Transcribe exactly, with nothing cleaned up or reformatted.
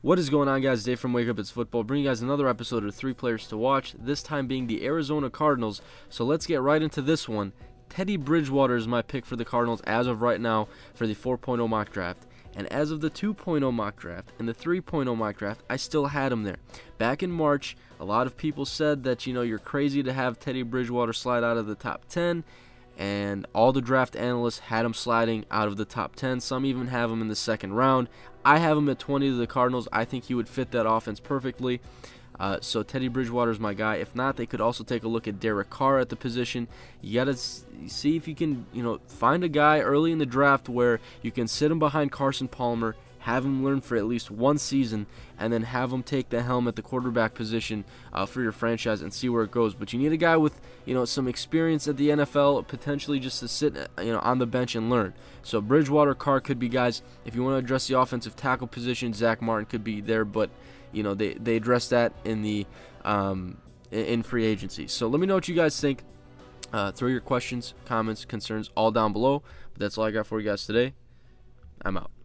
What is going on, guys? Dave from Wake Up It's Football, bringing you guys another episode of Three Players to Watch, this time being the Arizona Cardinals. So let's get right into this one. Teddy Bridgewater is my pick for the Cardinals as of right now for the four point oh mock draft. And as of the two point oh mock draft and the three point oh mock draft, I still had him there. Back in March, a lot of people said that, you know, you're crazy to have Teddy Bridgewater slide out of the top ten. And all the draft analysts had him sliding out of the top ten. Some even have him in the second round. I have him at twenty to the Cardinals. I think he would fit that offense perfectly. Uh, so Teddy Bridgewater is my guy. If not, they could also take a look at Derek Carr at the position. You got to see if you can, you know, find a guy early in the draft where you can sit him behind Carson Palmer, have him learn for at least one season, and then have him take the helm at the quarterback position uh, for your franchise and see where it goes. But you need a guy with, you know, some experience at the N F L, potentially just to sit, you know, on the bench and learn. So Bridgewater, Carr could be guys. If you want to address the offensive tackle position, Zach Martin could be there, but, you know, they, they address that in the um, in free agency. So let me know what you guys think. Uh, throw your questions, comments, concerns all down below. But that's all I got for you guys today. I'm out.